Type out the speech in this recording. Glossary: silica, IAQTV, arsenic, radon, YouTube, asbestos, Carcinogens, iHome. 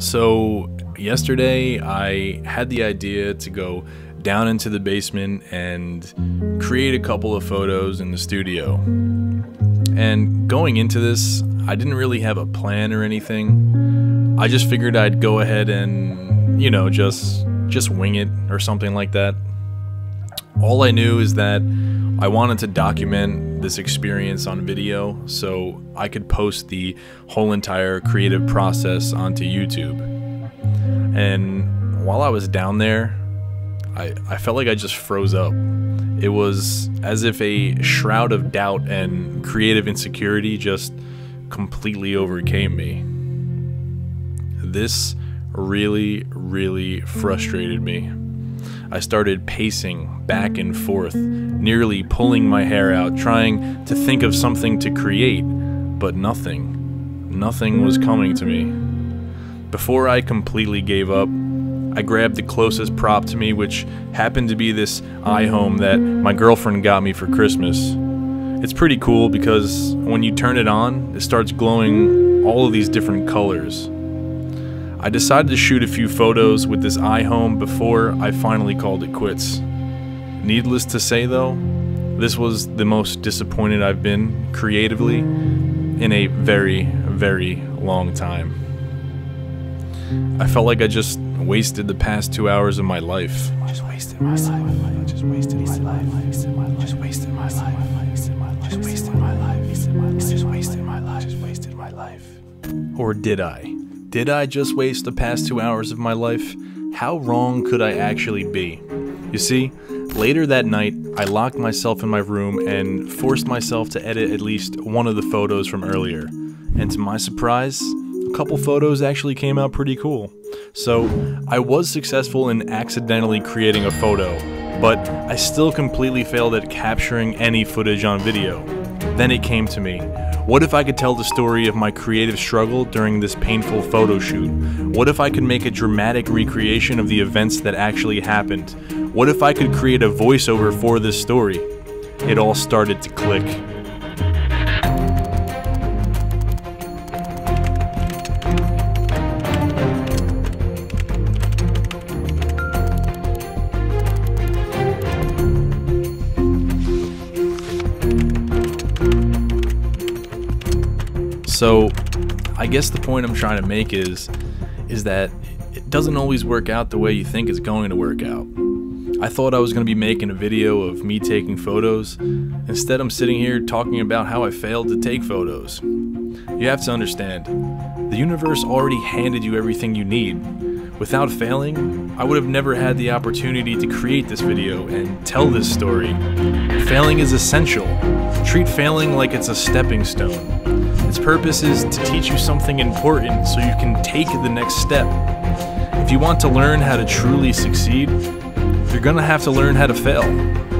So yesterday I had the idea to go down into the basement and create a couple of photos in the studio. And going into this, I didn't really have a plan or anything. I just figured I'd go ahead and, you know, just wing it or something like that. All I knew is that I wanted to document this experience on video so I could post the whole entire creative process onto YouTube. And while I was down there, I felt like I just froze up. It was as if a shroud of doubt and creative insecurity just completely overcame me. This really, really frustrated me. I started pacing back and forth, nearly pulling my hair out, trying to think of something to create, but nothing was coming to me. Before I completely gave up, I grabbed the closest prop to me, which happened to be this iHome that my girlfriend got me for Christmas. It's pretty cool because when you turn it on, it starts glowing all of these different colors. I decided to shoot a few photos with this iHome before I finally called it quits. Needless to say though, this was the most disappointed I've been creatively in a very, very long time. I felt like I just wasted the past 2 hours of my life. I just wasted my life. I just wasted my life. I just wasted my life. I just wasted my life. I just wasted my life. I just wasted my life. Or did I? Did I just waste the past 2 hours of my life? How wrong could I actually be? You see, later that night, I locked myself in my room and forced myself to edit at least one of the photos from earlier. And to my surprise, a couple photos actually came out pretty cool. So I was successful in accidentally creating a photo, but I still completely failed at capturing any footage on video. Then it came to me. What if I could tell the story of my creative struggle during this painful photo shoot? What if I could make a dramatic recreation of the events that actually happened? What if I could create a voiceover for this story? It all started to click. So I guess the point I'm trying to make is that it doesn't always work out the way you think it's going to work out. I thought I was going to be making a video of me taking photos. Instead, I'm sitting here talking about how I failed to take photos. You have to understand, the universe already handed you everything you need. Without failing, I would have never had the opportunity to create this video and tell this story. Failing is essential. Treat failing like it's a stepping stone. Its purpose is to teach you something important so you can take the next step. If you want to learn how to truly succeed, you're gonna have to learn how to fail.